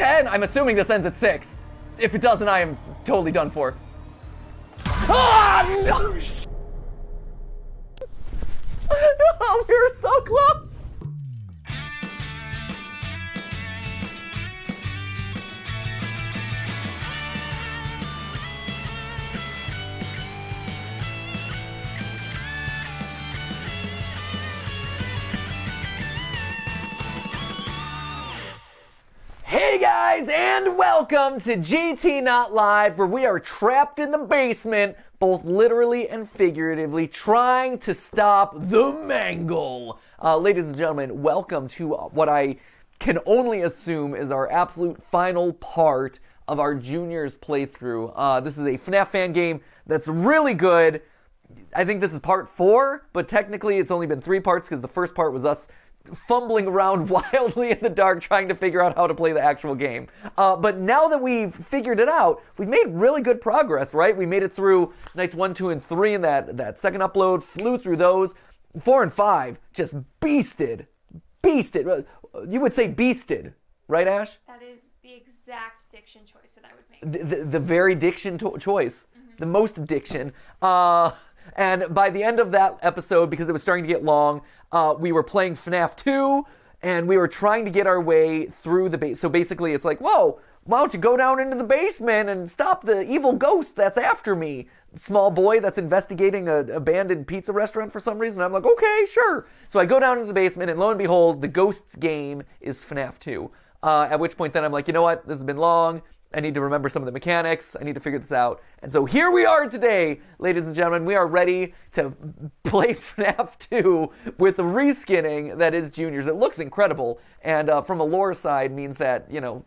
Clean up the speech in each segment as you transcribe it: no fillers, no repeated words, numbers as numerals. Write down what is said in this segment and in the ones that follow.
10? I'm assuming this ends at 6. If it doesn't, I am totally done for. Ah, no! No, we were so close. Hey guys, and welcome to GT Not Live, where we are trapped in the basement, both literally and figuratively, trying to stop the mangle. Ladies and gentlemen, welcome to what I can only assume is our absolute final part of our Juniors playthrough. This is a FNAF fan game that's really good. I think this is part 4, but technically it's only been 3 parts because the first part was us fumbling around wildly in the dark trying to figure out how to play the actual game. But now that we've figured it out, we've made really good progress, right? We made it through nights 1, 2, and 3 in that second upload, flew through those. 4 and 5, just beasted. Beasted. You would say beasted, right, Ash? That is the exact diction choice that I would make. The very diction choice. Mm-hmm. The most diction. And by the end of that episode, because it was starting to get long, we were playing FNAF 2, and we were trying to get our way through the base. So basically it's like, whoa, why don't you go down into the basement and stop the evil ghost that's after me, small boy that's investigating an abandoned pizza restaurant for some reason. I'm like, okay, sure. So I go down into the basement, and lo and behold, the ghost's game is FNAF 2. At which point then I'm like, you know what, this has been long. I need to remember some of the mechanics. I need to figure this out. And so here we are today, ladies and gentlemen. We are ready to play FNAF 2 with the reskinning that is Juniors. It looks incredible. And from a lore side means that, you know,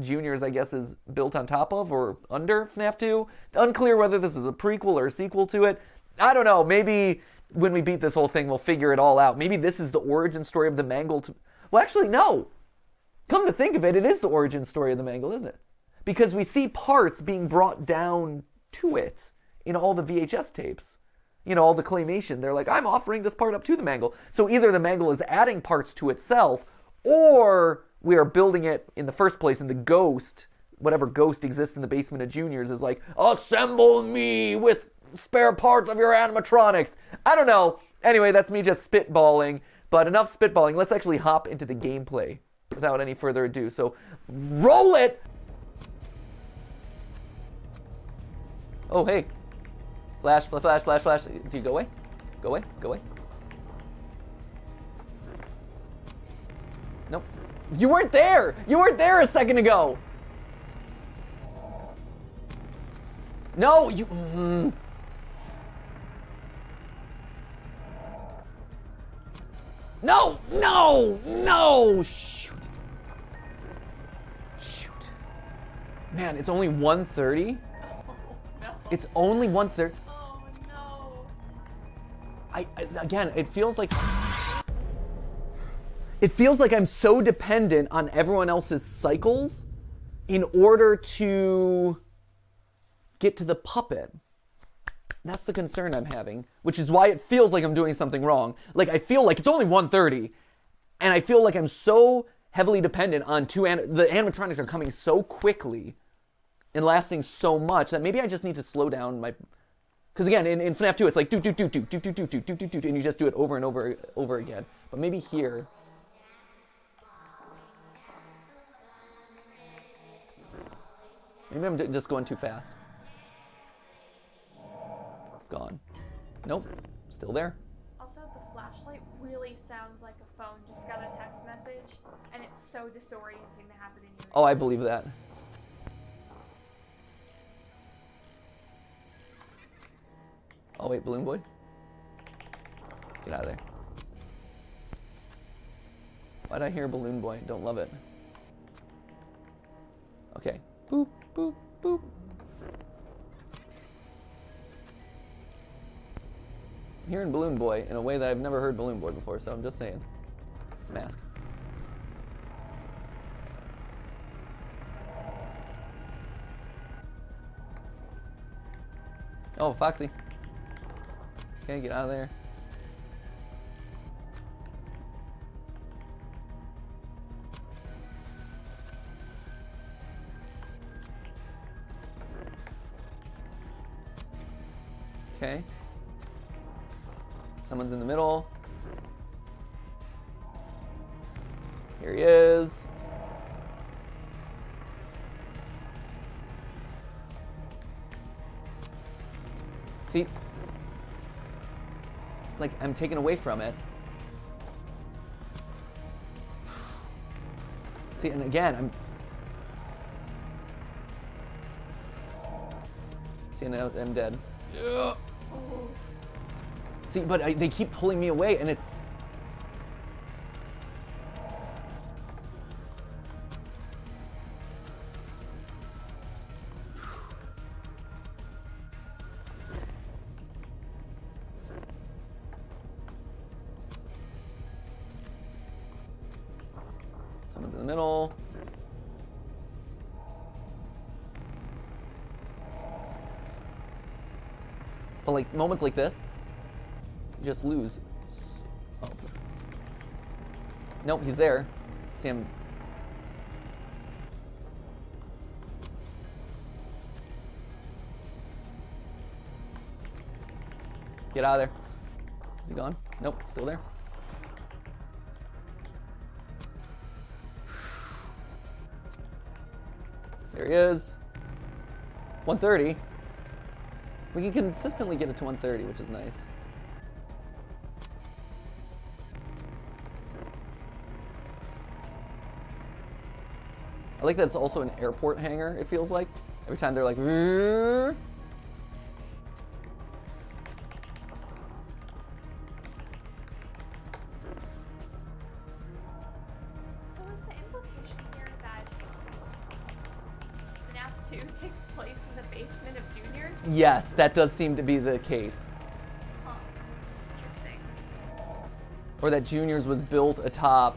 Juniors, I guess, is built on top of or under FNAF 2. Unclear whether this is a prequel or a sequel to it. I don't know. Maybe when we beat this whole thing, we'll figure it all out. Maybe this is the origin story of the mangle. Well, actually, no. Come to think of it, it is the origin story of the mangle, isn't it? Because we see parts being brought down to it in all the VHS tapes. You know, all the claymation. They're like, I'm offering this part up to the mangle. So either the mangle is adding parts to itself, or we are building it in the first place, and the ghost, whatever ghost exists in the basement of Juniors, is like, assemble me with spare parts of your animatronics. I don't know. Anyway, that's me just spitballing. But enough spitballing. Let's actually hop into the gameplay without any further ado. So roll it! Oh, hey. Flash, flash, flash, flash. Do you go away? Go away? Go away? Nope. You weren't there! You weren't there a second ago! No, you... No! No! No! Shoot. Shoot. Man, it's only 1:30? It's only 1:30. Oh no! Again, it feels like I'm so dependent on everyone else's cycles in order to get to the puppet. That's the concern I'm having, which is why it feels like I'm doing something wrong. Like I feel like it's only 1:30, and I feel like I'm so heavily dependent on the animatronics are coming so quickly and lasting so much that maybe I just need to slow down my... Because again, in FNAF 2, it's like do, do, do, do, do, do, do, do, do, do, and you just do it over and over again. But maybe here... Maybe I'm just going too fast. Gone. Nope. Still there. Also, the flashlight really sounds like a phone just got a text message, and it's so disorienting to have it in your... Oh, I believe that. Oh wait, Balloon Boy? Get out of there. Why'd I hear Balloon Boy? Don't love it. Okay. Boop, boop, boop. I'm hearing Balloon Boy in a way that I've never heard Balloon Boy before, so I'm just saying. Mask. Oh, Foxy. Okay, get out of there. Okay. Someone's in the middle. Here he is. See? Like, I'm taken away from it. See, and again, See, now I'm dead. Yeah. See, but they keep pulling me away, and it's... Someone's in the middle. But like moments like this, you just lose. Oh. Nope, he's there. See him. Get out of there. Is he gone? Nope, still there. There he is. 130. We can consistently get it to 130, which is nice. I like that it's also an airport hangar, it feels like. Every time they're like... Rrr. Takes place in the basement of juniors? Yes, that does seem to be the case. Huh. Interesting. Or that juniors was built atop,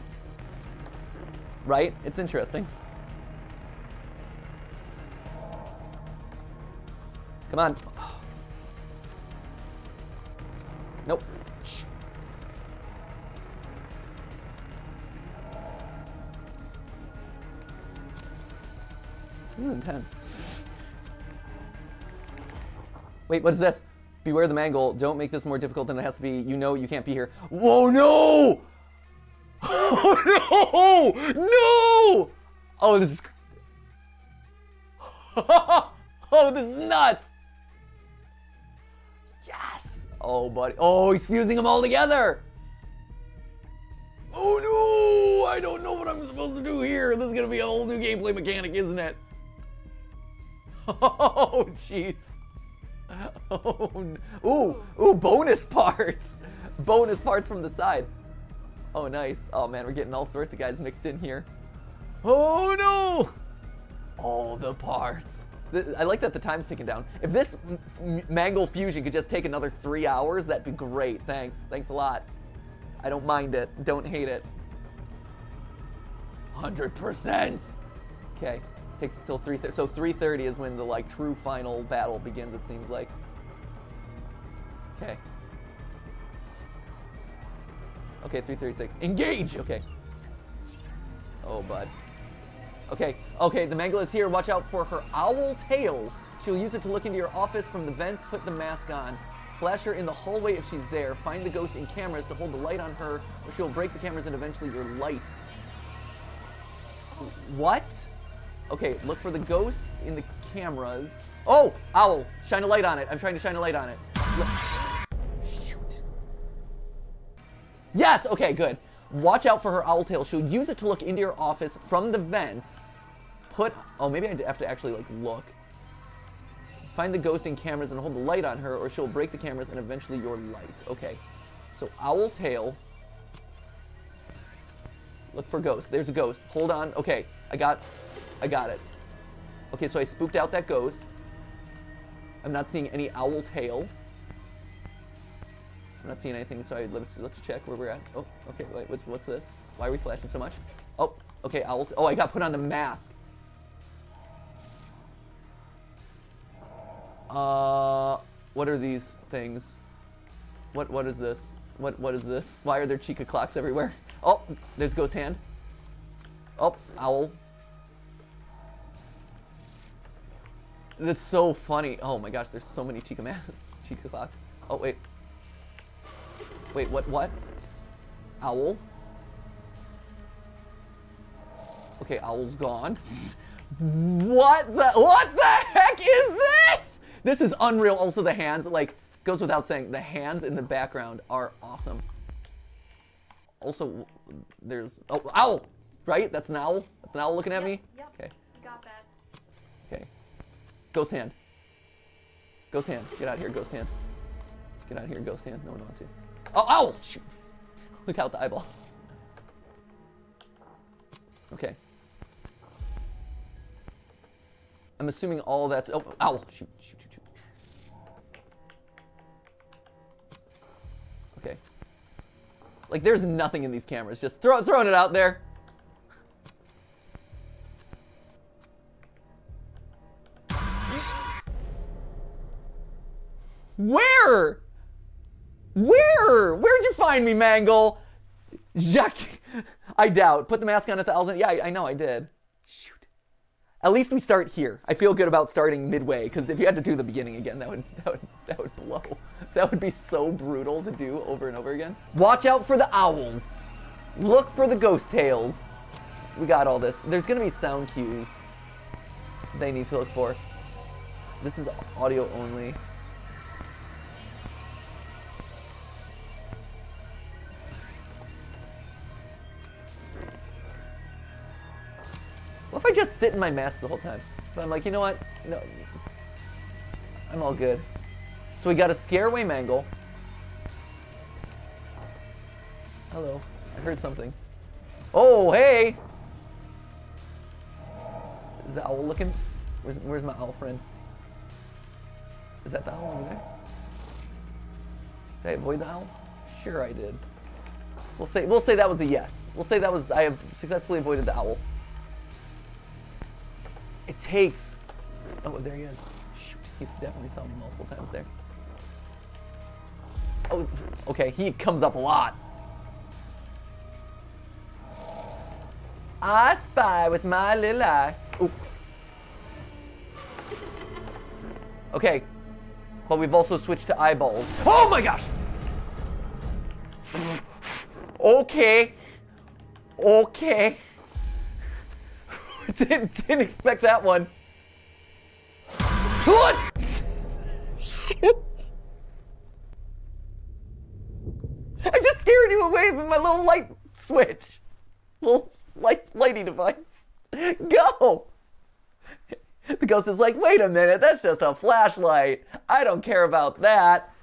right? It's interesting. Come on. Oh. Nope. This is intense. Wait, what is this? Beware the mangle. Don't make this more difficult than it has to be. You know you can't be here. Whoa, no! Oh, no! No! Oh, this is... Oh, this is nuts! Yes! Oh, buddy. Oh, he's fusing them all together! Oh, no! I don't know what I'm supposed to do here. This is going to be a whole new gameplay mechanic, isn't it? Oh, jeez. Oh, no. Ooh, ooh, bonus parts! Bonus parts from the side. Oh, nice. Oh, man, we're getting all sorts of guys mixed in here. Oh, no! All the parts. I like that the time's taken down. If this mangle fusion could just take another 3 hours, that'd be great. Thanks. Thanks a lot. I don't mind it. Don't hate it. 100%! Okay. Takes until 3:30. So 3:30 is when the like true final battle begins. It seems like. Okay. Okay, 3:36. Engage. Okay. Oh, bud. Okay. Okay. The mangle is here. Watch out for her owl tail. She'll use it to look into your office from the vents. Put the mask on. Flash her in the hallway if she's there. Find the ghost in cameras to hold the light on her, or she'll break the cameras and eventually your light. What? Okay, look for the ghost in the cameras. Oh, owl, shine a light on it. I'm trying to shine a light on it. Shoot. Yes, okay, good. Watch out for her owl tail. She'll use it to look into your office from the vents. Put, oh, maybe I have to actually like look. Find the ghost in cameras and hold the light on her or she'll break the cameras and eventually your light. Okay, so owl tail. Look for ghost, there's a ghost. Hold on, okay, I got it. Okay, so I spooked out that ghost. I'm not seeing any owl tail. I'm not seeing anything, so let's check where we're at. Oh, okay, wait, what's this? Why are we flashing so much? Oh, okay, owl, oh, I got put on the mask. What are these things? What is this? What is this? Why are there Chica clocks everywhere? Oh, there's ghost hand. Oh, owl. That's so funny. Oh my gosh, there's so many Chica masks. Chica clocks. Oh, wait. Wait, what? Owl? Okay, owl's gone. What the heck is this? This is unreal. Also, the hands, like, goes without saying, the hands in the background are awesome. Also, there's, oh, owl, right? That's an owl? That's an owl looking at me? Yep, okay. Got that. Okay. Ghost hand. Ghost hand. Get out of here, ghost hand. Get out of here, ghost hand. No one wants you. Oh, owl! Shoot. Look out, the eyeballs. Okay. I'm assuming all that's, oh, owl! Shoot, shoot, shoot, shoot. Okay. Like, there's nothing in these cameras. Just throwing it out there. Where? Where? Where'd you find me, Mangle? Jacques. I doubt. Put the mask on 1,000. Yeah, I know I did. Shoot. At least we start here. I feel good about starting midway, because if you had to do the beginning again, that would blow. That would be so brutal to do over and over again. Watch out for the owls. Look for the ghost tails. We got all this. There's gonna be sound cues they need to look for. This is audio only. What if I just sit in my mask the whole time? But I'm like, you know what? No, I'm all good. So we gotta scare away Mangle. Hello, I heard something. Oh, hey! Is the owl looking? Where's my owl friend? Is that the owl over there? Did I avoid the owl? Sure I did. We'll say that was a yes. We'll say that was, I have successfully avoided the owl. It takes, oh, there he is. He's definitely saw me multiple times there. Oh, okay, he comes up a lot. I spy with my little eye. Ooh. Okay, but we've also switched to eyeballs. Oh my gosh! Okay. Okay. Didn't expect that one. What? Shit. I just scared you away with my little light switch. Little lighty device. Go! The ghost is like, wait a minute, that's just a flashlight. I don't care about that.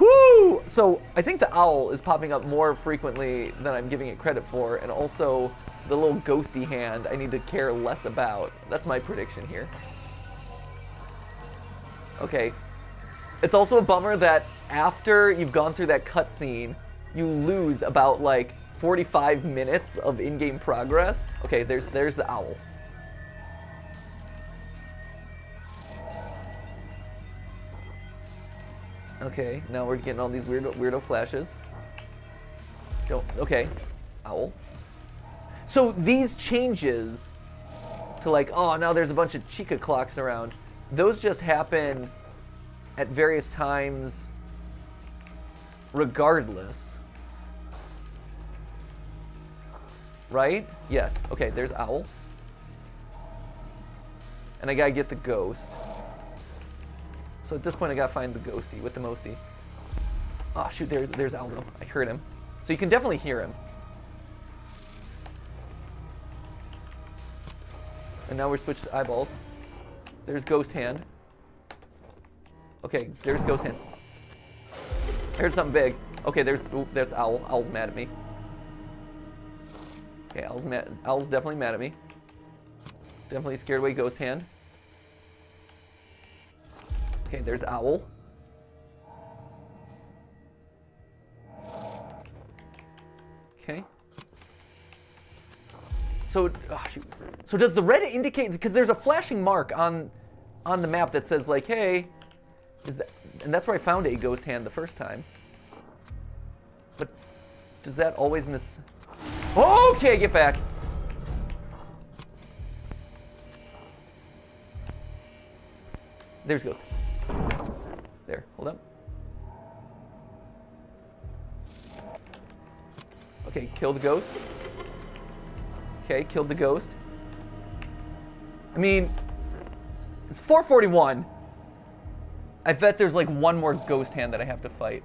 Whoo! So, I think the owl is popping up more frequently than I'm giving it credit for, and also the little ghosty hand I need to care less about. That's my prediction here. Okay, it's also a bummer that after you've gone through that cutscene, you lose about like 45 minutes of in-game progress. Okay, there's the owl. Okay, now we're getting all these weirdo flashes. Don't, okay, owl. So these changes to like, oh, now there's a bunch of Chica clocks around. Those just happen at various times regardless. Right? Yes. Okay, there's owl. And I gotta get the ghost. So at this point I gotta find the ghosty with the mosty. Oh shoot, there's Aldo. I heard him. So you can definitely hear him. And now we're switched to eyeballs. There's ghost hand. Okay, there's ghost hand. I heard something big. Okay, there's, ooh, that's owl. Owl's mad at me. Okay, owl's mad. Owl's definitely mad at me. Definitely scared away ghost hand. Okay, there's owl. Okay. So, oh, shoot. So does the red indicate, because there's a flashing mark on the map that says like, hey, is that, and that's where I found a ghost hand the first time. But does that always miss? Okay, get back. There's ghost. There, hold up. Okay, kill the ghost. Okay, killed the ghost. I mean, it's 441. I bet there's like one more ghost hand that I have to fight.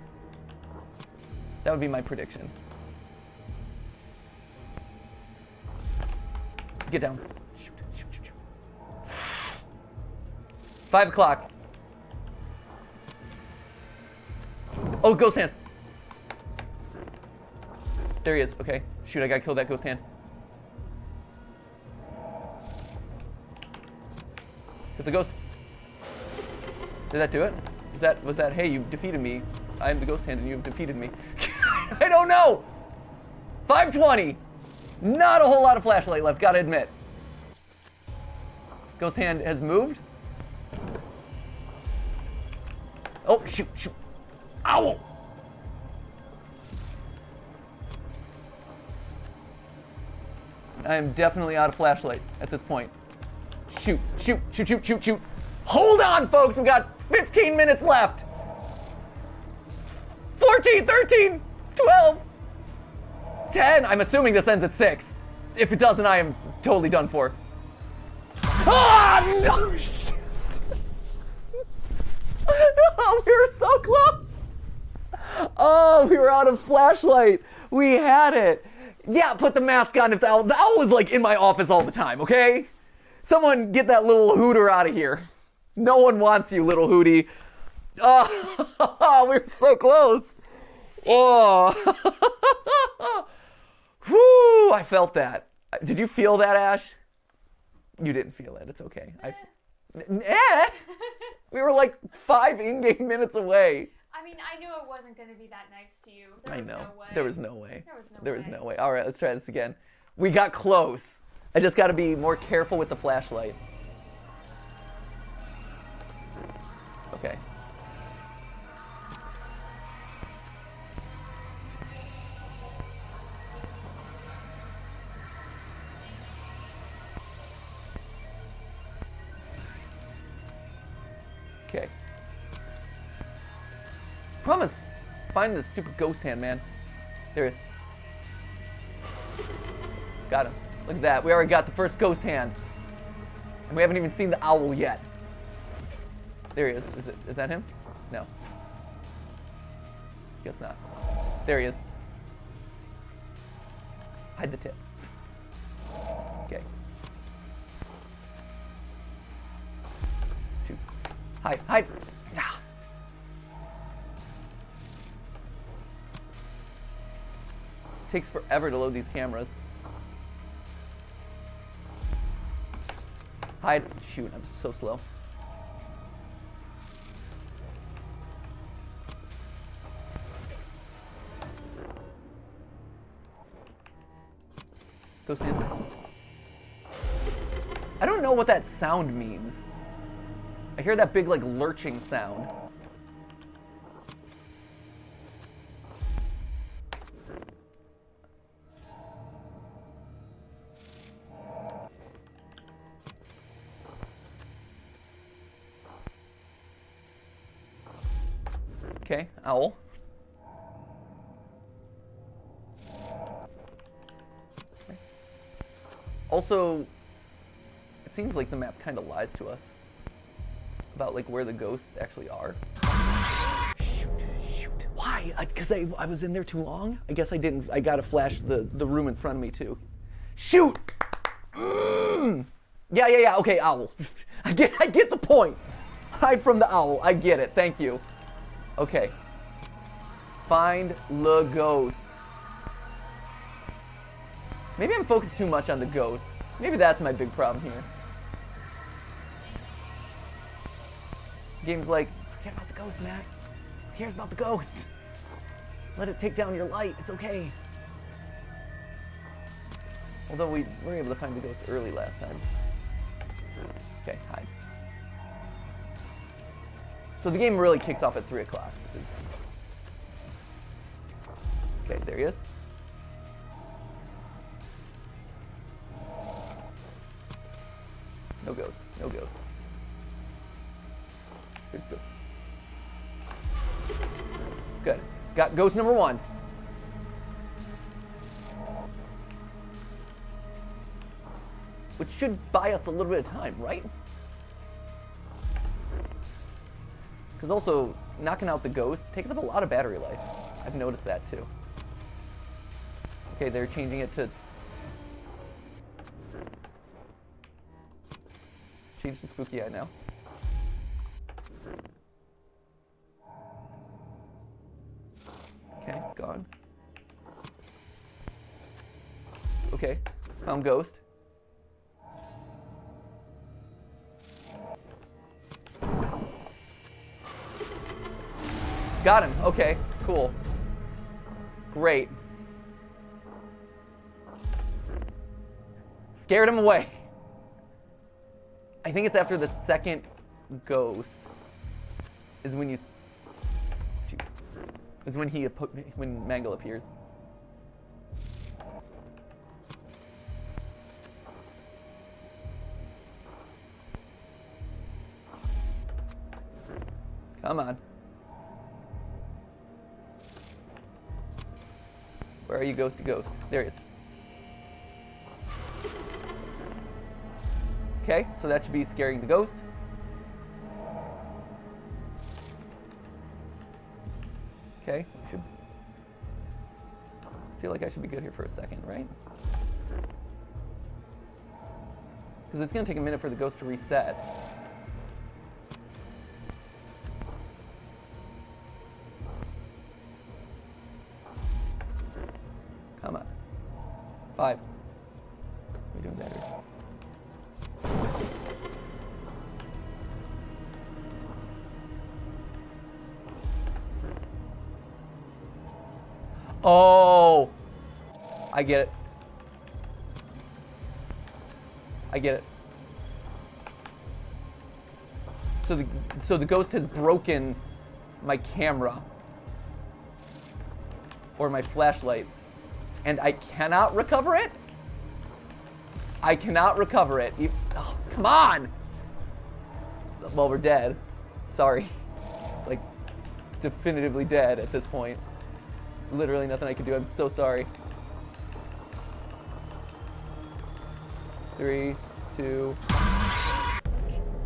That would be my prediction. Get down. Shoot, shoot, shoot, shoot. 5 o'clock. Oh, ghost hand. There he is. Okay. Shoot, I gotta kill that ghost hand. Hit the ghost. Did that do it? Is that, was that, hey, you defeated me. I am the ghost hand and you have defeated me. I don't know. 520. Not a whole lot of flashlight left, gotta admit. Ghost hand has moved. Oh, shoot, shoot. Ow! I am definitely out of flashlight at this point. Shoot, shoot, shoot, shoot, shoot, shoot. Hold on, folks, we got 15 minutes left. 14, 13, 12. 10. I'm assuming this ends at 6. If it doesn't, I am totally done for. Ah, no, shit. Oh, we were so close. Oh, we were out of flashlight. We had it. Yeah, put the mask on if the owl was like in my office all the time, okay? Someone get that little hooter out of here. No one wants you, little hootie. Oh, we were so close. Oh. Whoo, I felt that. Did you feel that, Ash? You didn't feel it. It's okay. We were like 5 in-game minutes away. I mean, I knew it wasn't going to be that nice to you. I know. There was no way. There was no way. All right, let's try this again. We got close. I just got to be more careful with the flashlight. Okay. Okay. Promise, find this stupid ghost hand, man. There he is. Got him. Look at that. We already got the first ghost hand. And we haven't even seen the owl yet. There he is. Is that him? No. Guess not. There he is. Hide the tips. Okay. Shoot. Hide. Hide. Ah. Takes forever to load these cameras. Hide. Shoot, I'm so slow. Ghost hand. I don't know what that sound means. I hear that big, like, lurching sound. Okay, owl. Okay. Also, it seems like the map kind of lies to us about like where the ghosts actually are. Shoot, shoot. Why? Because I was in there too long? I guess I didn't, I gotta flash the room in front of me too. Shoot! Mm. Yeah, yeah, yeah, okay, owl. I get the point. Hide from the owl, I get it, thank you. Okay. Find the ghost. Maybe I'm focused too much on the ghost. Maybe that's my big problem here. The game's like, forget about the ghost, Matt. Who cares about the ghost? Let it take down your light. It's okay. Although we were able to find the ghost early last time. Okay, hide. So the game really kicks off at 3 o'clock. Okay, there he is. No ghost, no ghost. There's ghost. Good. Got ghost number 1. which should buy us a little bit of time, right? Because also, knocking out the ghost takes up a lot of battery life. I've noticed that too. Okay, they're changing it to... change to Spooky Eye now. Okay, gone. Okay, found ghost. Got him. Okay, cool. Great. Scared him away. I think it's after the second ghost is when you... shoot. Is when he... when Mangle appears. Come on. Where are you, ghost to ghost? There he is. Okay, so that should be scaring the ghost. Okay, we should... I feel like I should be good here for a second, right? Because it's going to take a minute for the ghost to reset. Come on. 5. We're doing better. Oh, I get it. I get it. So the ghost has broken my camera or my flashlight, and I cannot recover it. I cannot recover it. Oh, come on. Well, we're dead. Sorry. Like, definitively dead at this point. Literally nothing I could do. I'm so sorry. 3, 2. Damn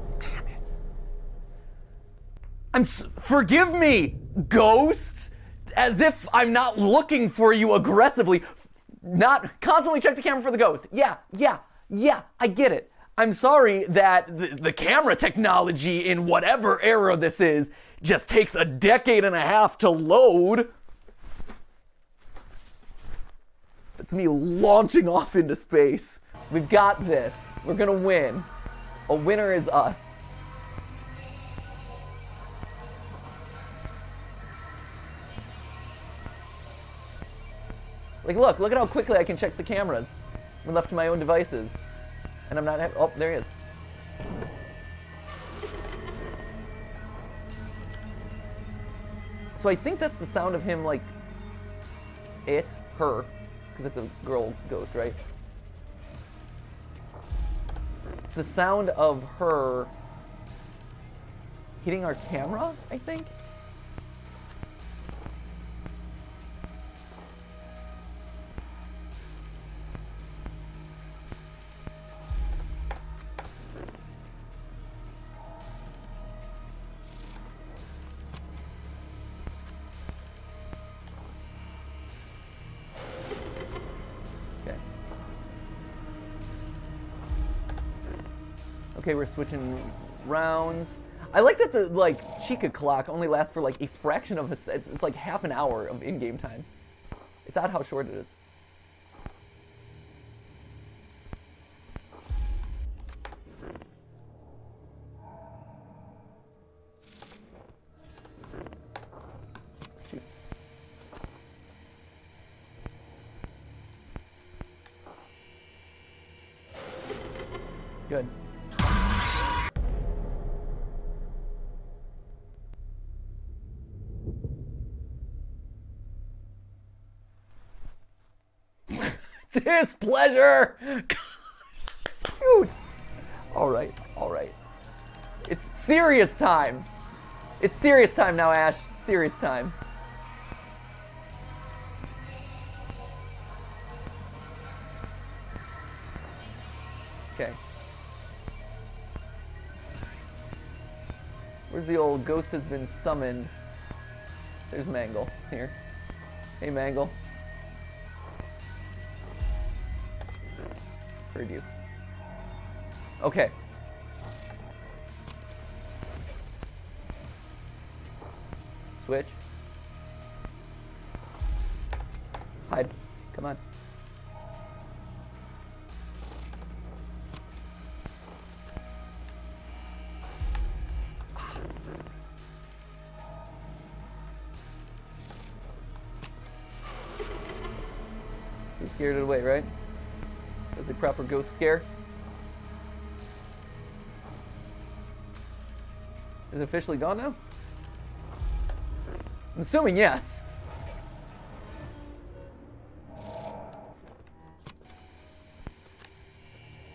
it! Forgive me, ghosts. As if I'm not looking for you aggressively. Not constantly check the camera for the ghost. Yeah. I get it. I'm sorry that the camera technology in whatever era this is just takes a decade and a half to load. It's me launching off into space. We've got this. We're gonna win. A winner is us. Like, look at how quickly I can check the cameras when left to my own devices. And I'm not, oh, there he is. So I think that's the sound of him, like, her. Because it's a girl ghost, right? It's the sound of her hitting our camera, I think? Okay, we're switching rounds. I like that the, like, Chica clock only lasts for, like, a fraction of a second. It's like half an hour of in-game time. It's odd how short it is. Shoot. Good. Displeasure! Shoot! Alright. It's serious time! It's serious time now, Ash. Serious time. Okay. Where's the old ghost has been summoned? There's Mangle here. Hey, Mangle. Heard you. Okay. Switch. Hide. Come on. So scared it away, right? That's a proper ghost scare. Is it officially gone now? I'm assuming yes.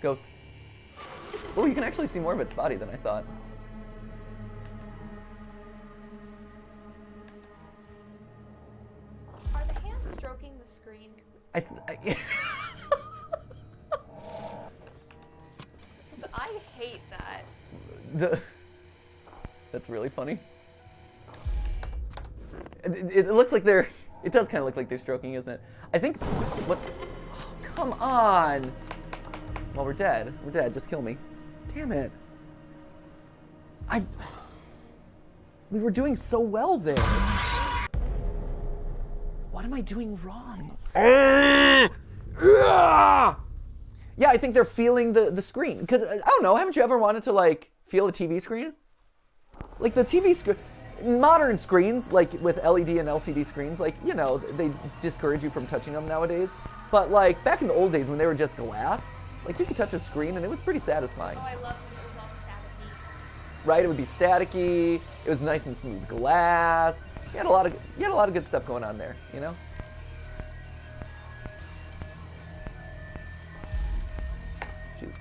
Ghost. Oh, you can actually see more of its body than I thought. Are the hands stroking the screen? Because I hate that. That's really funny. It looks like they're... It does kind of look like they're stroking, isn't it? I think... What? Oh, come on! Well, we're dead. We're dead. Just kill me. Damn it. We were doing so well there. What am I doing wrong? Yeah, I think they're feeling the screen. Because, I don't know, haven't you ever wanted to, like, feel a TV screen? Like, the TV screen... Modern screens, like with LED and LCD screens, like, you know, they discourage you from touching them nowadays. But like back in the old days when they were just glass, like you could touch a screen and it was pretty satisfying. Oh, I loved when it was all staticky. Right, it would be staticky. It was nice and smooth glass. You had a lot of good stuff going on there, you know. Shoot,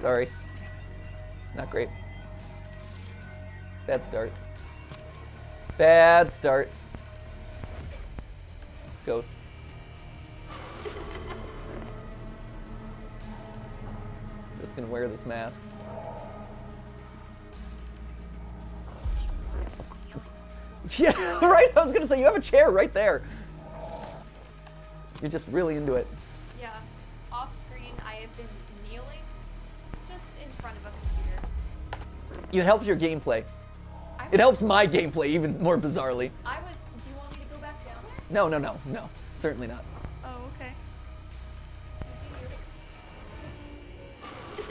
sorry, not great. Bad start. Bad start. Ghost. Just gonna wear this mask. Yeah, right? I was gonna say, you have a chair right there. You're just really into it. Yeah. Off screen, I have been kneeling just in front of a computer. It helps your gameplay. It helps my gameplay even more bizarrely. Do you want me to go back down there? No. Certainly not. Oh, okay.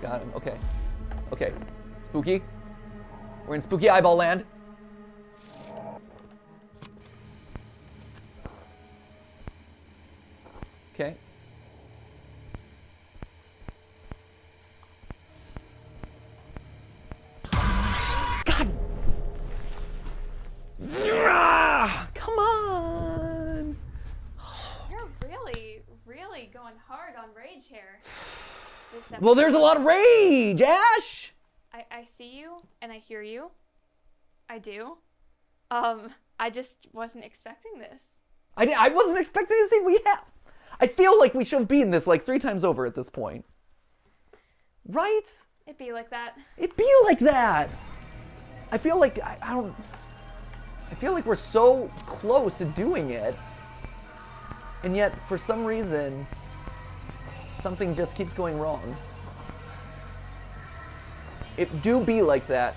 Got him, okay. Okay. Spooky. We're in spooky eyeball land. Okay. Well, there's a lot of rage, Ash! I see you, and I hear you. I do. I just wasn't expecting this. I wasn't expecting to see we have... I feel like we should have beaten this, like, 3 times over at this point. Right? It'd be like that. It'd be like that! I feel like... I don't... I feel like we're so close to doing it. And yet, for some reason... Something just keeps going wrong. It do be like that.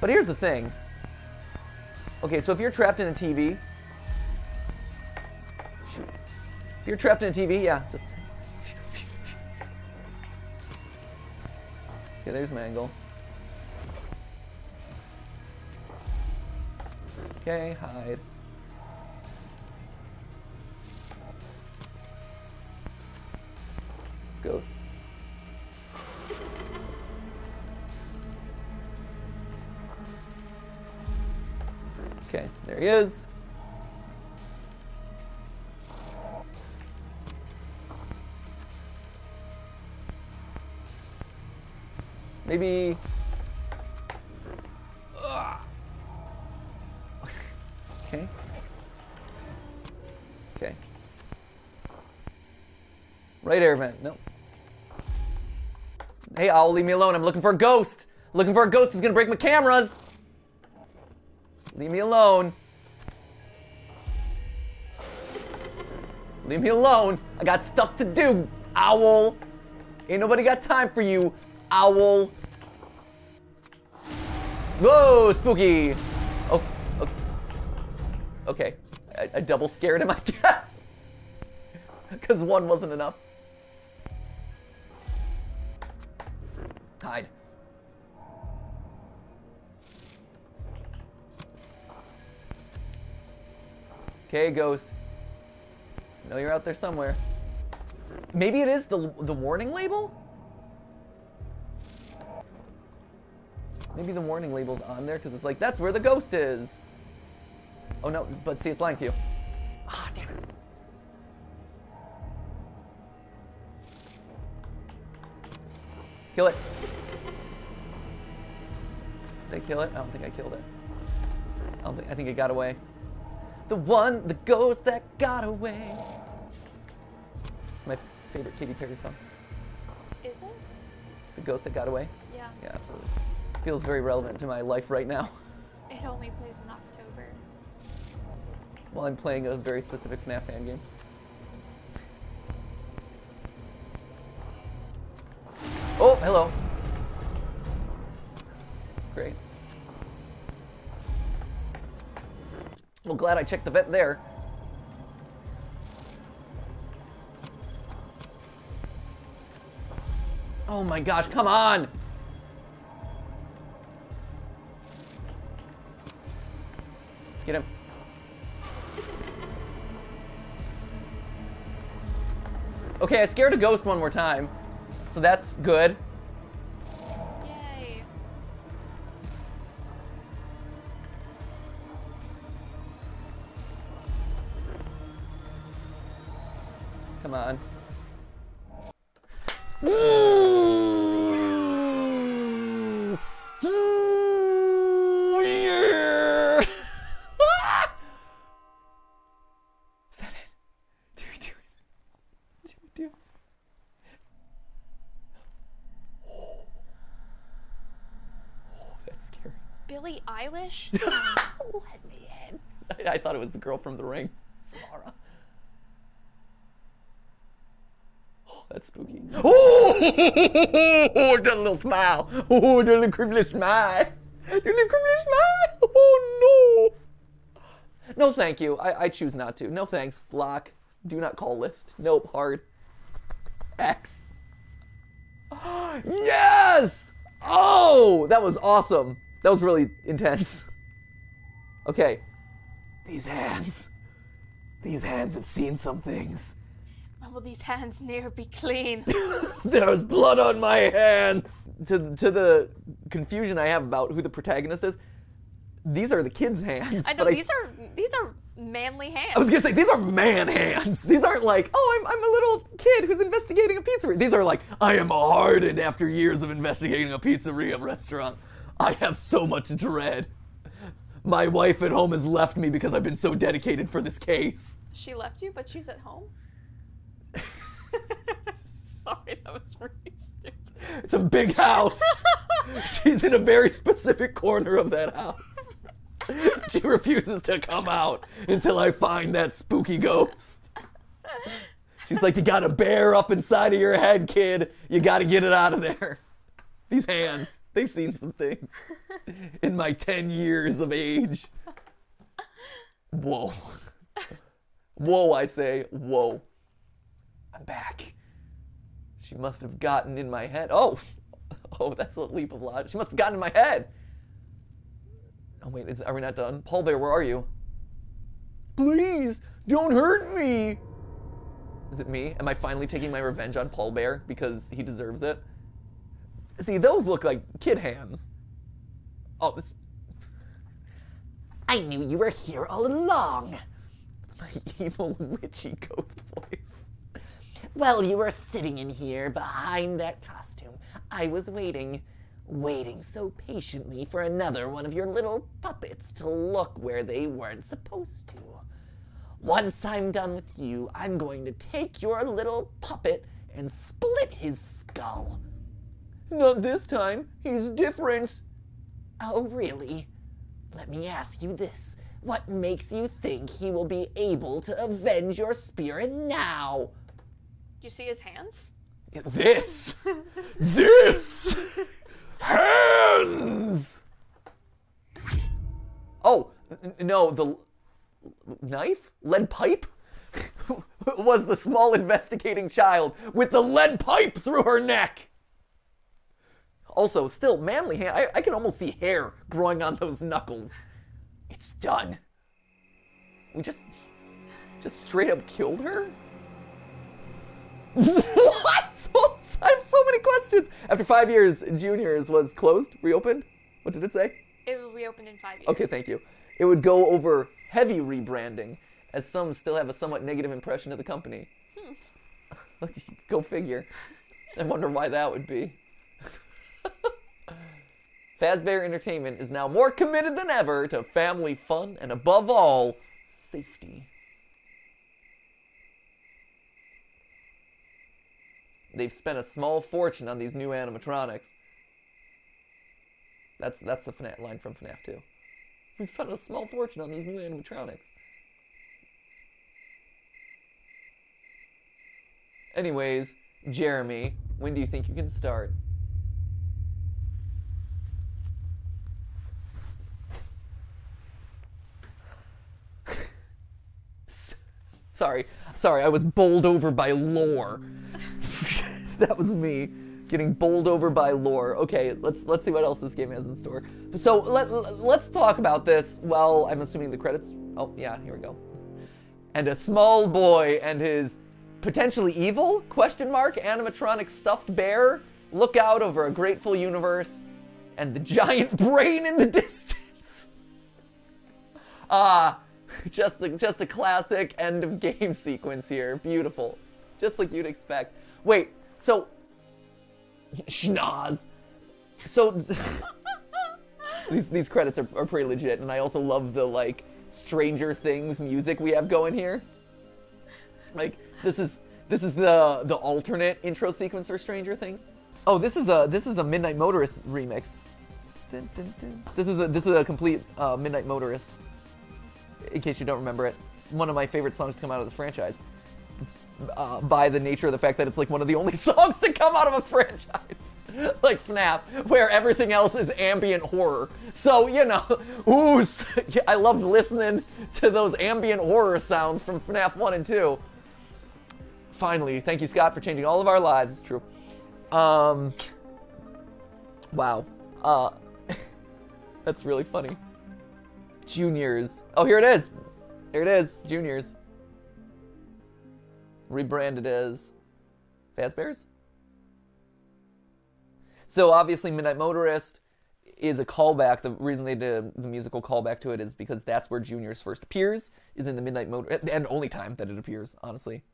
But here's the thing. Okay, so if you're trapped in a TV... Shoot. If you're trapped in a TV, yeah, just... Okay, there's Mangle. Okay, hide. Ghost. Okay, there he is. Maybe... Okay. Okay. Right air vent, nope. Hey, Owl, leave me alone. I'm looking for a ghost. Looking for a ghost who's gonna break my cameras. Leave me alone. Leave me alone. I got stuff to do, Owl. Ain't nobody got time for you, Owl. Whoa, spooky. Oh, okay. Okay. I double scared him, I guess. Because one wasn't enough. Hide. Okay, ghost. I know you're out there somewhere. Maybe it is the warning label? Maybe the warning label's on there because it's like, that's where the ghost is. Oh no, but see, it's lying to you. Ah, damn it. Kill it. Did I kill it? I don't think I killed it. I think it got away. The ghost that got away. It's my favorite Katy Perry song. Is it? The Ghost That Got Away? Yeah. Yeah, absolutely. Feels very relevant to my life right now. It only plays in October. Well, I'm playing a very specific FNAF fan game. Oh, hello. Great. Well, glad I checked the vet there. Oh my gosh, come on! Get him. Okay, I scared a ghost one more time. So that's good. Yay. Come on. Woo! Yeah! Is that it? Did we do it? Did we do it? That's scary. Billie Eilish? Let me in. I thought it was the girl from The Ring, Samara. Oh, that's spooky. Oh, I did a little smile. Oh, I did a little creepy smile. Oh, no. No, thank you. I choose not to. No thanks. Lock. Do not call list. Nope. Hard. X. Yes! Oh, that was awesome. That was really intense. Okay. These hands have seen some things. When will these hands ne'er be clean? There's blood on my hands. To the confusion I have about who the protagonist is, these are the kids' hands. I know, these are manly hands. I was gonna say, these are man hands. These aren't like, oh, I'm a little kid who's investigating a pizzeria. These are like, I am hardened after years of investigating a pizzeria restaurant. I have so much dread. My wife at home has left me because I've been so dedicated for this case. She left you, but she's at home? Sorry, that was really stupid. It's a big house. She's in a very specific corner of that house. She refuses to come out until I find that spooky ghost. She's like, you got a bear up inside of your head, kid. You got to get it out of there. These hands, they've seen some things in my 10 years of age. Whoa. Whoa, I say. Whoa. I'm back. She must have gotten in my head. Oh, that's a leap of logic. She must have gotten in my head. Oh wait, are we not done? Paul Bear, where are you? Please, don't hurt me! Is it me? Am I finally taking my revenge on Paul Bear because he deserves it? See, those look like kid hands. Oh, this... I knew you were here all along. That's my evil, witchy ghost voice. Well, you were sitting in here behind that costume. I was waiting so patiently for another one of your little puppets to look where they weren't supposed to. Once I'm done with you, I'm going to take your little puppet and split his skull. Not this time. He's different. Oh, really? Let me ask you this. What makes you think he will be able to avenge your spirit now? Do you see his hands? This! This! Hands! Oh, no, the knife? Lead pipe? Was the small investigating child with the lead pipe through her neck. Also, still, manly hand. I can almost see hair growing on those knuckles. It's done. We just straight up killed her? What? I have so many questions. After 5 years, Junior's was closed, reopened. What did it say? It reopened in 5 years. Okay, thank you. It would go over heavy rebranding, as some still have a somewhat negative impression of the company. Go figure. I wonder why that would be. Fazbear Entertainment is now more committed than ever to family fun and, above all, safety. They've spent a small fortune on these new animatronics. That's the FNAF line from FNAF 2. We've spent a small fortune on these new animatronics. Anyways, Jeremy, when do you think you can start? Sorry, I was bowled over by lore. That was me getting bowled over by lore. Okay, let's see what else this game has in store. So let's talk about this while I'm assuming the credits. Oh yeah, here we go. And a small boy and his potentially evil ? Animatronic stuffed bear look out over a grateful universe, and the giant brain in the distance. Just a classic end of game sequence here. Beautiful, just like you'd expect. Wait, so schnoz. So these credits are pretty legit, and I also love the like Stranger Things music we have going here. Like this is the alternate intro sequence for Stranger Things. Oh, this is a Midnight Motorist remix. Dun, dun, dun. This is a complete Midnight Motorist. In case you don't remember it, it's one of my favorite songs to come out of this franchise. By the nature of the fact that it's like one of the only songs to come out of a franchise, like FNAF, where everything else is ambient horror. So, you know, ooh, I loved listening to those ambient horror sounds from FNAF 1 and 2. Finally, thank you, Scott, for changing all of our lives. It's true. Wow. That's really funny. Juniors. Oh, here it is. Here it is. Juniors. Rebranded as Fazbear's. So obviously Midnight Motorist is a callback. The reason they did the musical callback to it is because that's where Juniors first appears, is in the Midnight Motorist, and only time that it appears, honestly.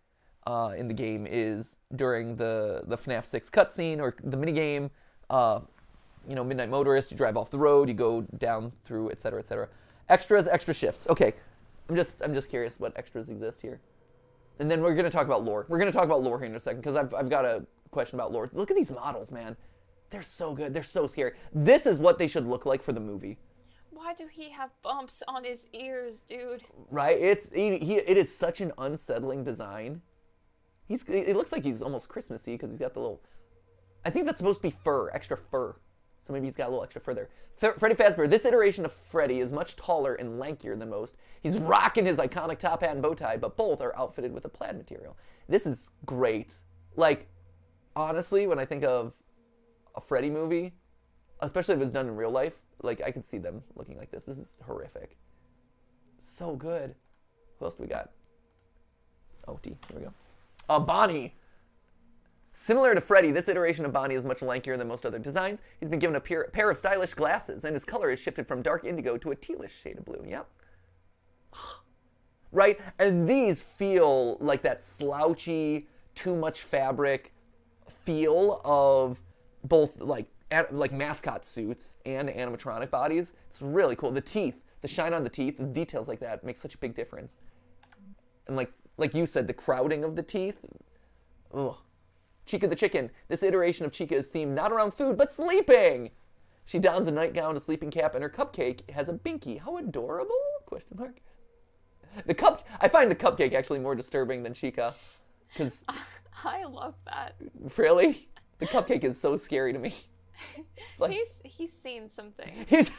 In the game is during the FNAF 6 cutscene or the minigame. You know, Midnight Motorist, you drive off the road, you go down through, etc., etc. Extras, extra shifts. Okay, I'm just curious what extras exist here. And then we're gonna talk about lore. We're gonna talk about lore here in a second because I've got a question about lore. Look at these models, man. They're so good. They're so scary. This is what they should look like for the movie. Why do he have bumps on his ears, dude? Right. It is such an unsettling design. It looks like he's almost Christmassy because he's got the little... I think that's supposed to be fur, extra fur. So maybe he's got a little extra fur there. Freddy Fazbear, this iteration of Freddy is much taller and lankier than most. He's rocking his iconic top hat and bow tie, but both are outfitted with a plaid material. This is great. Like, honestly, when I think of a Freddy movie, especially if it's done in real life, like, I could see them looking like this. This is horrific. So good. Who else do we got? Oh, D. Here we go. Bonnie. Similar to Freddy, this iteration of Bonnie is much lankier than most other designs. He's been given a pair of stylish glasses, and his color is shifted from dark indigo to a tealish shade of blue. Yep. Right? And these feel like that slouchy, too much fabric feel of both like mascot suits and animatronic bodies. It's really cool. The teeth, the shine on the teeth, the details like that make such a big difference. And like you said, the crowding of the teeth. Ugh. Chica the chicken. This iteration of Chica is themed not around food, but sleeping. She dons a nightgown, a sleeping cap, and her cupcake has a binky. How adorable? Question mark. I find the cupcake actually more disturbing than Chica. Because I love that. Really? The cupcake is so scary to me. Like, he's seen some things.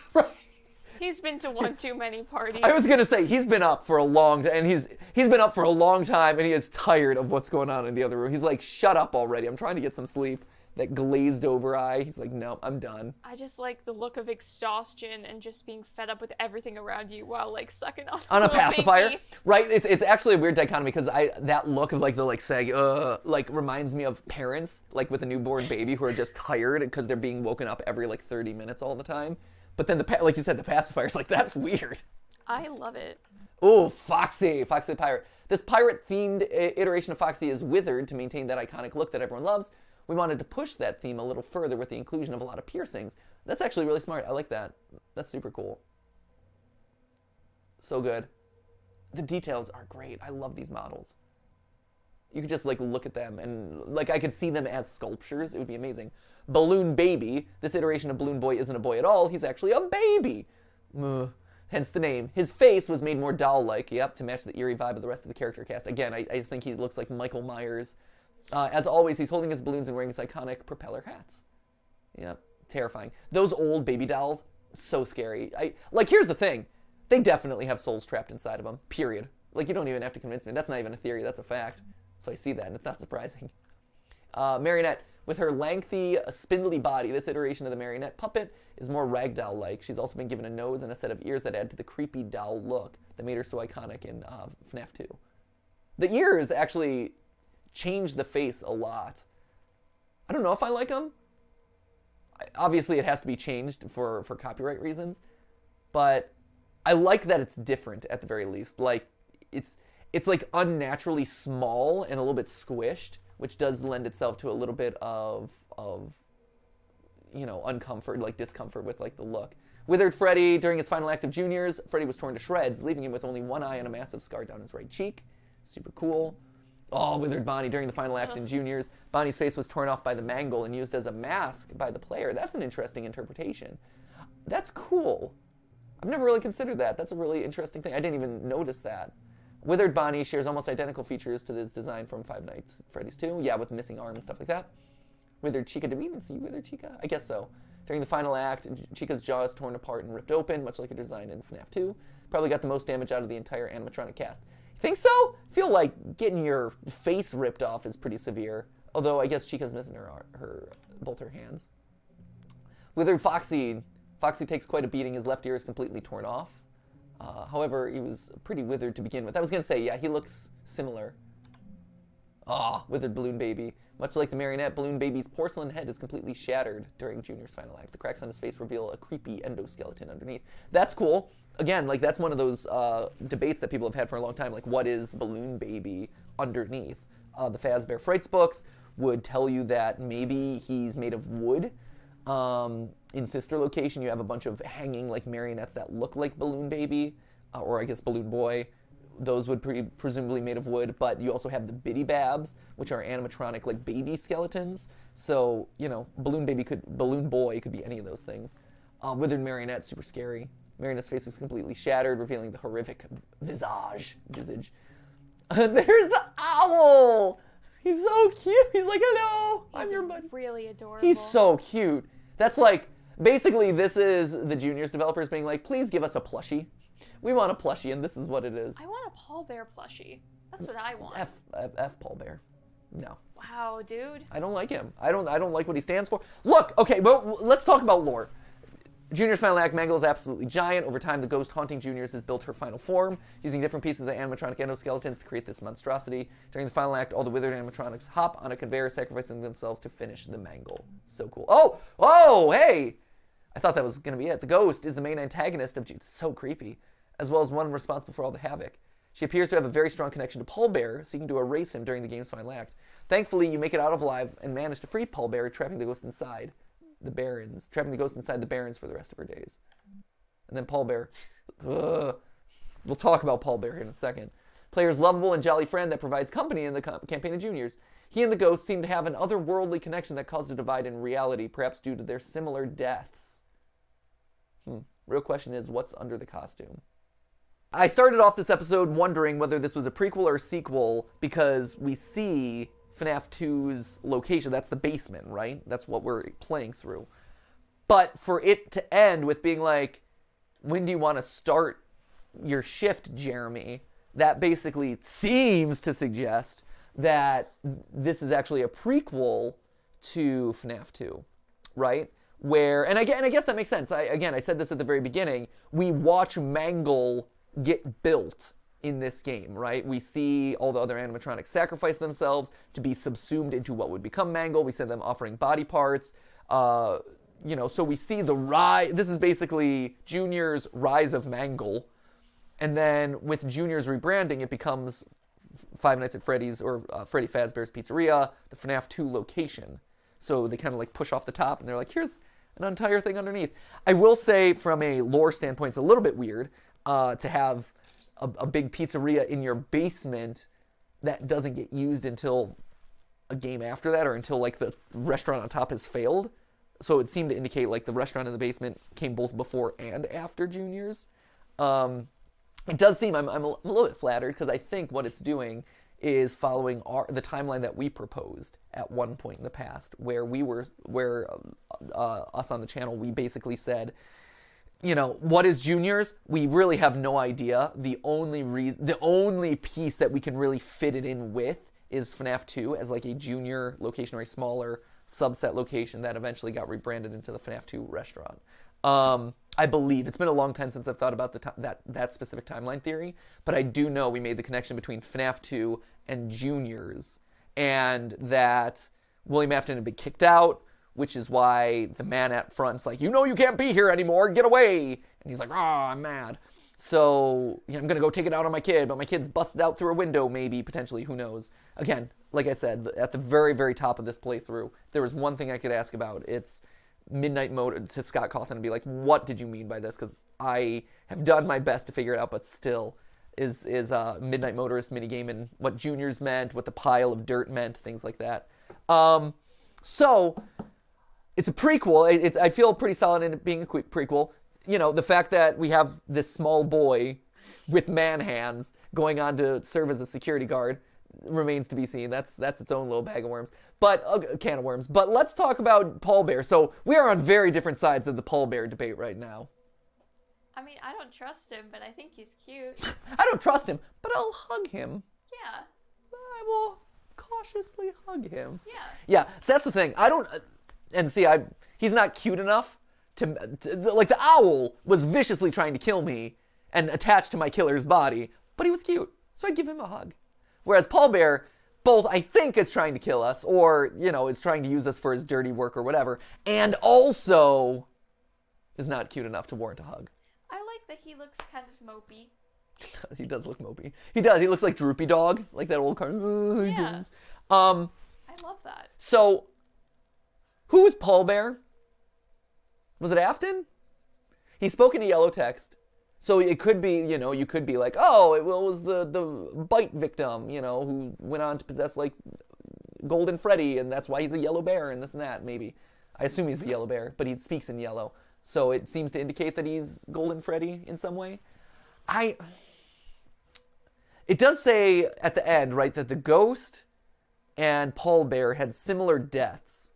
He's been to one too many parties. I was gonna say he's been up for a long time, and he's been up for a long time, and he is tired of what's going on in the other room. He's like, shut up already. I'm trying to get some sleep. That glazed over eye. He's like, no, I'm done. I just like the look of exhaustion and just being fed up with everything around you while like sucking off on a pacifier, baby. Right? It's actually a weird dichotomy because that look of like the like sag like reminds me of parents like with a newborn baby who are just tired because they're being woken up every like 30 minutes all the time. But then like you said, the pacifier's like that's weird. I love it. Oh, Foxy. Foxy the pirate. This pirate-themed iteration of Foxy is withered to maintain that iconic look that everyone loves. We wanted to push that theme a little further with the inclusion of a lot of piercings. That's actually really smart. I like that. That's super cool. So good. The details are great. I love these models. You could just like look at them and like I could see them as sculptures. It would be amazing. Balloon Baby. This iteration of Balloon Boy isn't a boy at all. He's actually a baby. Hence the name. His face was made more doll-like, yep, to match the eerie vibe of the rest of the character cast. Again, I think he looks like Michael Myers. As always, he's holding his balloons and wearing his iconic propeller hats. Yep, terrifying. Those old baby dolls, so scary. Like, here's the thing. They definitely have souls trapped inside of them, period. Like, you don't even have to convince me. That's not even a theory, that's a fact. So I see that, and it's not surprising. Marionette. With her lengthy, spindly body, this iteration of the marionette puppet is more ragdoll-like. She's also been given a nose and a set of ears that add to the creepy doll look that made her so iconic in FNAF 2. The ears actually change the face a lot. I don't know if I like them. Obviously, it has to be changed for copyright reasons, but I like that it's different at the very least. Like, it's like unnaturally small and a little bit squished, which does lend itself to a little bit of you know, uncomfort, like discomfort with like the look. Withered Freddy. During his final act of Juniors, Freddy was torn to shreds, leaving him with only one eye and a massive scar down his right cheek. Super cool. Oh, Withered Bonnie. During the final act in Juniors, Bonnie's face was torn off by the mangle and used as a mask by the player. That's an interesting interpretation. That's cool. I've never really considered that. That's a really interesting thing. I didn't even notice that. Withered Bonnie shares almost identical features to this design from Five Nights at Freddy's 2. Yeah, with missing arm and stuff like that. Withered Chica. Did we even see Withered Chica? I guess so. During the final act, Chica's jaw is torn apart and ripped open, much like a design in FNAF 2. Probably got the most damage out of the entire animatronic cast. Think so? I feel like getting your face ripped off is pretty severe. Although I guess Chica's missing both her hands. Withered Foxy. Foxy takes quite a beating. His left ear is completely torn off. However, he was pretty withered to begin with. I was going to say, yeah, he looks similar. Ah, Withered Balloon Baby. Much like the marionette, Balloon Baby's porcelain head is completely shattered during Junior's final act. The cracks on his face reveal a creepy endoskeleton underneath. That's cool. Again, like that's one of those debates that people have had for a long time. Like, what is Balloon Baby underneath? The Fazbear Frights books would tell you that maybe he's made of wood. In Sister Location, you have a bunch of hanging like marionettes that look like Balloon Baby, or I guess Balloon Boy. Those would be presumably made of wood, but you also have the Biddy Babs, which are animatronic like baby skeletons. So, you know, Balloon Boy could be any of those things. Withered Marionette, super scary. Marionette's face is completely shattered, revealing the horrific visage. There's the owl! He's so cute! He's like, hello! I'm your buddy. He's really adorable. He's so cute. That's like, basically this is the Juniors developers being like, please give us a plushie. We want a plushie, and this is what it is. I want a pallbear plushie. That's what I want. F pallbear. No. Wow, dude. I don't like him. I don't like what he stands for. Look, okay, but let's talk about lore. Junior's final act, Mangle is absolutely giant. Over time, the ghost haunting Juniors has built her final form, using different pieces of the animatronic endoskeletons to create this monstrosity. During the final act, all the withered animatronics hop on a conveyor, sacrificing themselves to finish the Mangle. So cool. Oh! Oh, hey! I thought that was going to be it. The ghost is the main antagonist of Juniors. So creepy. As well as one responsible for all the havoc. She appears to have a very strong connection to Pallbear, seeking to erase him during the game's final act. Thankfully, you make it out alive and manage to free Pallbear, trapping the ghost inside the Barons for the rest of her days. And then Pallbear. We'll talk about Pallbear in a second. player's lovable and jolly friend that provides company in the campaign of juniors. He and the ghost seem to have an otherworldly connection that caused a divide in reality, perhaps due to their similar deaths. Real question is, what's under the costume? I started off this episode wondering whether this was a prequel or a sequel because we see FNAF 2's location. That's the basement, right? That's what we're playing through. But for it to end with being like, when do you want to start your shift, Jeremy? That basically seems to suggest that this is actually a prequel to FNAF 2, right? Where, and I guess that makes sense. I said this at the very beginning. We watch Mangle get built in this game, right? We see all the other animatronics sacrifice themselves to be subsumed into what would become Mangle. We see them offering body parts. You know, so we see the rise. This is basically Junior's rise of Mangle. And then with Junior's rebranding, it becomes Five Nights at Freddy's or Freddy Fazbear's Pizzeria, the FNAF 2 location. So they kind of like push off the top and they're like, here's an entire thing underneath. I will say from a lore standpoint, it's a little bit weird to have a big pizzeria in your basement that doesn't get used until a game after that or until like the restaurant on top has failed. So it seemed to indicate like the restaurant in the basement came both before and after Junior's. It does seem, I'm a little bit flattered because I think what it's doing is following the timeline that we proposed at one point in the past where we were, us on the channel, we basically said, you know, what is Junior's? We really have no idea. The only piece that we can really fit it in with is FNAF 2 as like a Junior location or a smaller subset location that eventually got rebranded into the FNAF 2 restaurant. I believe it's been a long time since I've thought about that specific timeline theory, but I do know we made the connection between FNAF 2 and Junior's, and that William Afton had been kicked out, which is why the man at front's like, you know, you can't be here anymore, get away, and he's like, ah, I'm mad, so yeah, I'm gonna go take it out on my kid, but my kid's busted out through a window, maybe, potentially, who knows. Again, like I said, at the very, very top of this playthrough, if there was one thing I could ask about, it's Midnight Mode to Scott Cawthon and be like, what did you mean by this? Because I have done my best to figure it out, but still is Midnight Motorist minigame and what Junior's meant, what the pile of dirt meant, things like that. So it's a prequel. I feel pretty solid in it being a quick prequel. You know, the fact that we have this small boy with man hands going on to serve as a security guard remains to be seen. That's its own little bag of worms, but a can of worms. But let's talk about Paulbear. So we are on very different sides of the Paulbear debate right now. I mean, I don't trust him, but I think he's cute. I don't trust him, but I'll hug him. Yeah. I will cautiously hug him. Yeah. Yeah. So that's the thing. I don't. And see, he's not cute enough to like the owl was viciously trying to kill me and attached to my killer's body, but he was cute, so I give him a hug. Whereas Paulbear, both, I think, is trying to kill us or, you know, is trying to use us for his dirty work or whatever, and also is not cute enough to warrant a hug. I like that he looks kind of mopey. He does look mopey. He does. He looks like Droopy Dog, like that old cartoon. Yeah. I love that. So, who was Paulbear? Was it Afton? He spoke in a yellow text. So it could be, you know, you could be like, oh, it was the bite victim, you know, who went on to possess, like, Golden Freddy, and that's why he's a yellow bear and this and that, maybe. I assume he's the yellow bear, but he speaks in yellow. So it seems to indicate that he's Golden Freddy in some way. It does say at the end, right, that the ghost and Paulbear had similar deaths.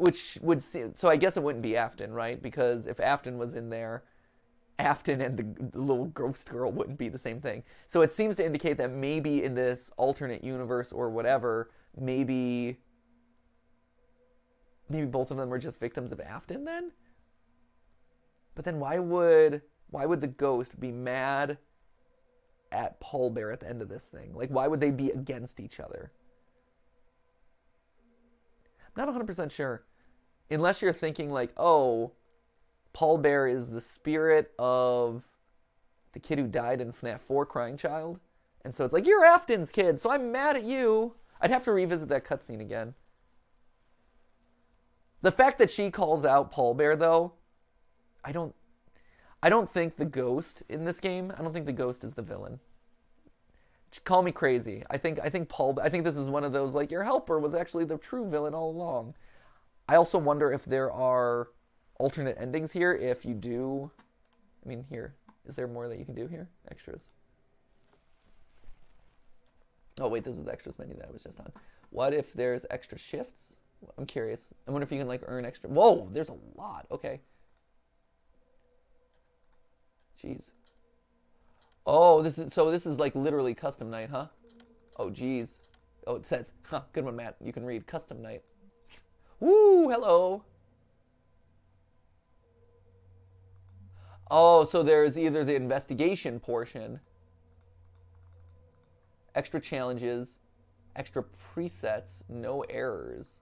Which would seem, so I guess it wouldn't be Afton, right? Because if Afton was in there, Afton and the little ghost girl wouldn't be the same thing. So it seems to indicate that maybe in this alternate universe or whatever, maybe both of them are just victims of Afton then? But then why would the ghost be mad at Paulbear at the end of this thing? Like, why would they be against each other? Not 100% sure. Unless you're thinking like, oh, Paulbear is the spirit of the kid who died in FNAF 4, Crying Child. And so it's like, you're Afton's kid, so I'm mad at you. I'd have to revisit that cutscene again. The fact that she calls out Paulbear, though, I don't think the ghost in this game, I don't think the ghost is the villain. Just call me crazy. I think this is one of those, like, your helper was actually the true villain all along. I also wonder if there are alternate endings here, if you do, I mean, here, is there more that you can do here? Extras. Oh, wait, this is the extras menu that I was just on. What if there's extra shifts? I'm curious. I wonder if you can, like, earn extra. Whoa, there's a lot. Okay. Jeez. Oh, this is, so this is like literally custom night, huh? Oh, geez. Oh, it says, huh, good one, Matt. You can read custom night. Woo, hello. Oh, so there's either the investigation portion, extra challenges, extra presets, no errors.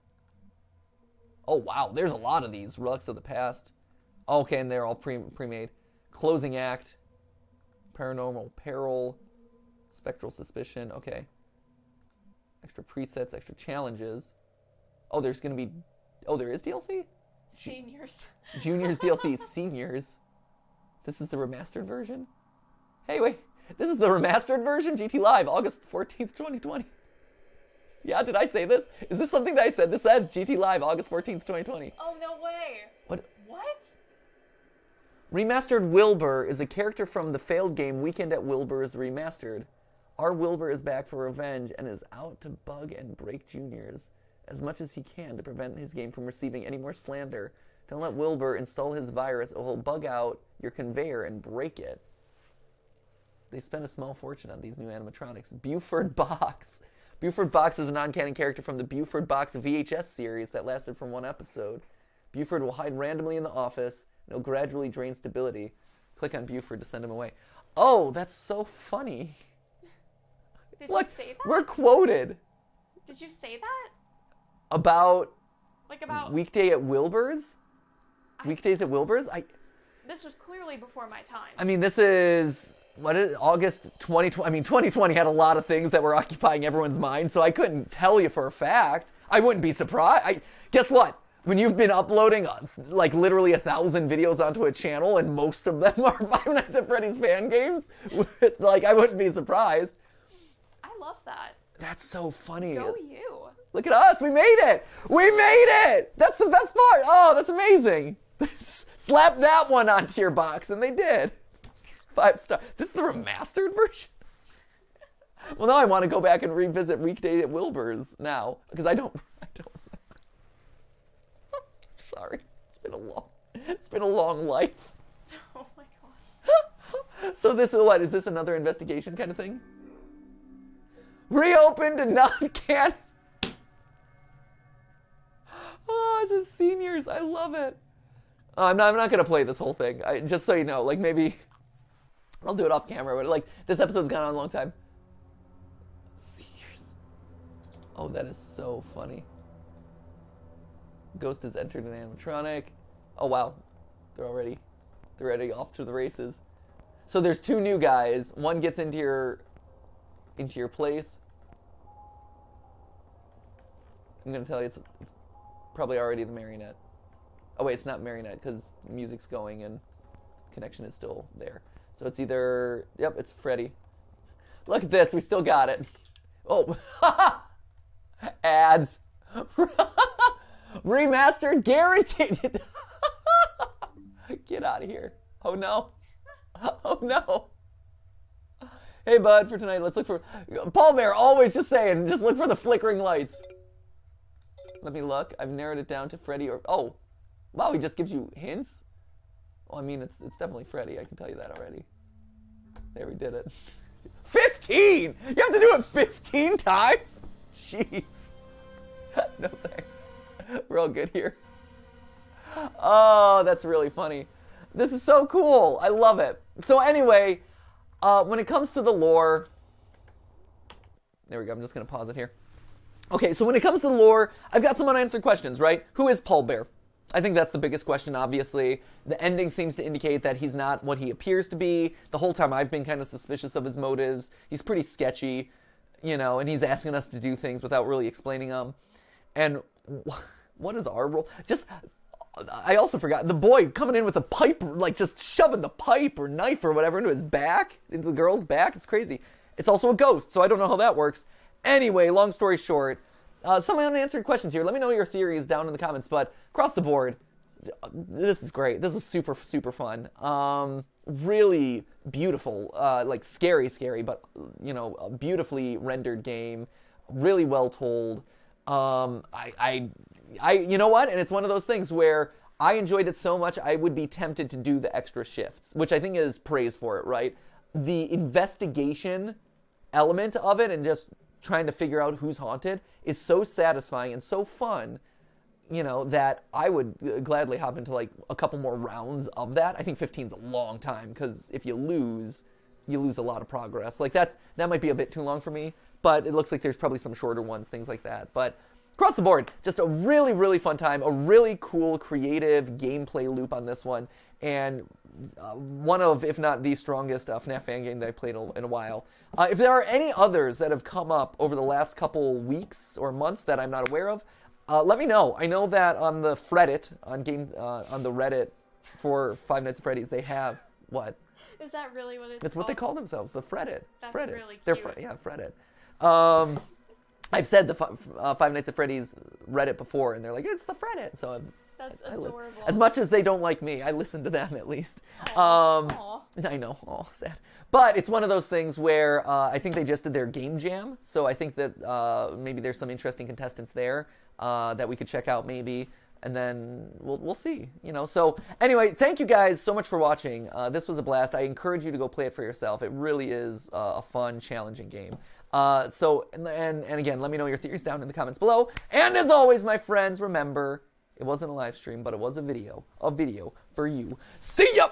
Oh, wow, there's a lot of these. Relics of the past. Okay, and they're all pre-made. Closing act, paranormal peril, spectral suspicion. Okay. Extra presets, extra challenges. Oh, there's going to be... Oh, there is DLC? Seniors. Juniors DLC, seniors. This is the remastered version? Hey, wait. This is the remastered version? GT Live, August 14th, 2020. Yeah, did I say this? Is this something that I said? This says GT Live, August 14th, 2020. Oh, no way. What? What? Remastered Wilbur is a character from the failed game Weekend at Wilbur's Remastered. Our Wilbur is back for revenge and is out to bug and break juniors as much as he can to prevent his game from receiving any more slander. Don't let Wilbur install his virus or he'll bug out your conveyor and break it. They spent a small fortune on these new animatronics. Buford Box. Buford Box is a non-canon character from the Buford Box VHS series that lasted for one episode. Buford will hide randomly in the office. It'll gradually drain stability. Click on Buford to send him away. Oh, that's so funny. Did Look, you say that? We're quoted. Did you say that? About, like, about Weekday at Wilbur's? Weekdays at Wilbur's? This was clearly before my time. I mean, this is, what is August 2020? I mean, 2020 had a lot of things that were occupying everyone's mind, so I couldn't tell you for a fact. I wouldn't be surprised. Guess what? When you've been uploading, like, literally 1,000 videos onto a channel and most of them are Five Nights at Freddy's fan games, like, I wouldn't be surprised. I love that. That's so funny. Go you. Look at us. We made it. We made it. That's the best part. Oh, that's amazing. Slap that one onto your box, and they did. 5-star. This is the remastered version? Well, now I want to go back and revisit Weekday at Wilbur's now, because I don't. Sorry, it's been a long life. Oh my gosh. So this is what? Is this another investigation kind of thing? Reopened and non-canon. Oh, it's just seniors. I love it. Oh, I'm not gonna play this whole thing. Just so you know, like, maybe I'll do it off camera. But, like, this episode's gone on a long time. Seniors. Oh, that is so funny. Ghost has entered an animatronic. Oh, wow. They're already off to the races. So there's two new guys. One gets into your place. I'm going to tell you it's probably already the marionette. Oh, wait, it's not marionette because music's going and connection is still there. So it's either... Yep, it's Freddy. Look at this. We still got it. Oh. Ads. Remastered guaranteed. Get out of here. Oh no. Oh no. Hey bud, for tonight, let's look for Paul Bear, always just saying, just look for the flickering lights. Let me look. I've narrowed it down to Freddy or oh. Wow, he just gives you hints? Well, I mean it's definitely Freddy, I can tell you that already. There, we did it. 15! You have to do it 15 times? Jeez. No thanks. We're all good here. Oh, that's really funny. This is so cool. I love it. So anyway, when it comes to the lore... There we go. I'm just going to pause it here. Okay, so when it comes to the lore, I've got some unanswered questions, right? Who is Paul Bear? I think that's the biggest question, obviously. The ending seems to indicate that he's not what he appears to be. The whole time I've been kind of suspicious of his motives. He's pretty sketchy, you know, and he's asking us to do things without really explaining them. And... what is our role? Just I also forgot, the boy coming in with a pipe, like just shoving the pipe or knife or whatever into his back, into the girl's back. It's crazy. It's also a ghost, so I don't know how that works. Anyway, long story short, some unanswered questions here. Let me know your theories down in the comments, but across the board, this is great. This was super, super fun. Really beautiful, like scary, scary, but, you know, a beautifully rendered game. Really well told. You know what? And it's one of those things where I enjoyed it so much, I would be tempted to do the extra shifts, which I think is praise for it, right? The investigation element of it and just trying to figure out who's haunted is so satisfying and so fun, you know, that I would gladly hop into like a couple more rounds of that. I think 15's a long time, because if you lose, you lose a lot of progress. Like that might be a bit too long for me, but it looks like there's probably some shorter ones, things like that. But across the board, just a really, really fun time, a really cool creative gameplay loop on this one, and one of, if not the strongest FNAF fan game that I played in a while. If there are any others that have come up over the last couple weeks or months that I'm not aware of, let me know. I know that on the Reddit, on the Reddit for Five Nights at Freddy's, they have what? Is that really what it's called? It's what they call themselves, the Reddit. That's Reddit. Really cute. They're yeah, Reddit. I've said the Five Nights at Freddy's Reddit before, and they're like, it's the Reddit. So that's adorable. As much as they don't like me, I listen to them at least. Aww. I know, oh, sad. But it's one of those things where I think they just did their game jam. So I think that maybe there's some interesting contestants there that we could check out maybe. And then we'll see, you know. So anyway, thank you guys so much for watching. This was a blast. I encourage you to go play it for yourself. It really is a fun, challenging game. And again, let me know your theories down in the comments below. And as always, my friends, remember, it wasn't a live stream, but it was a video for you. See ya!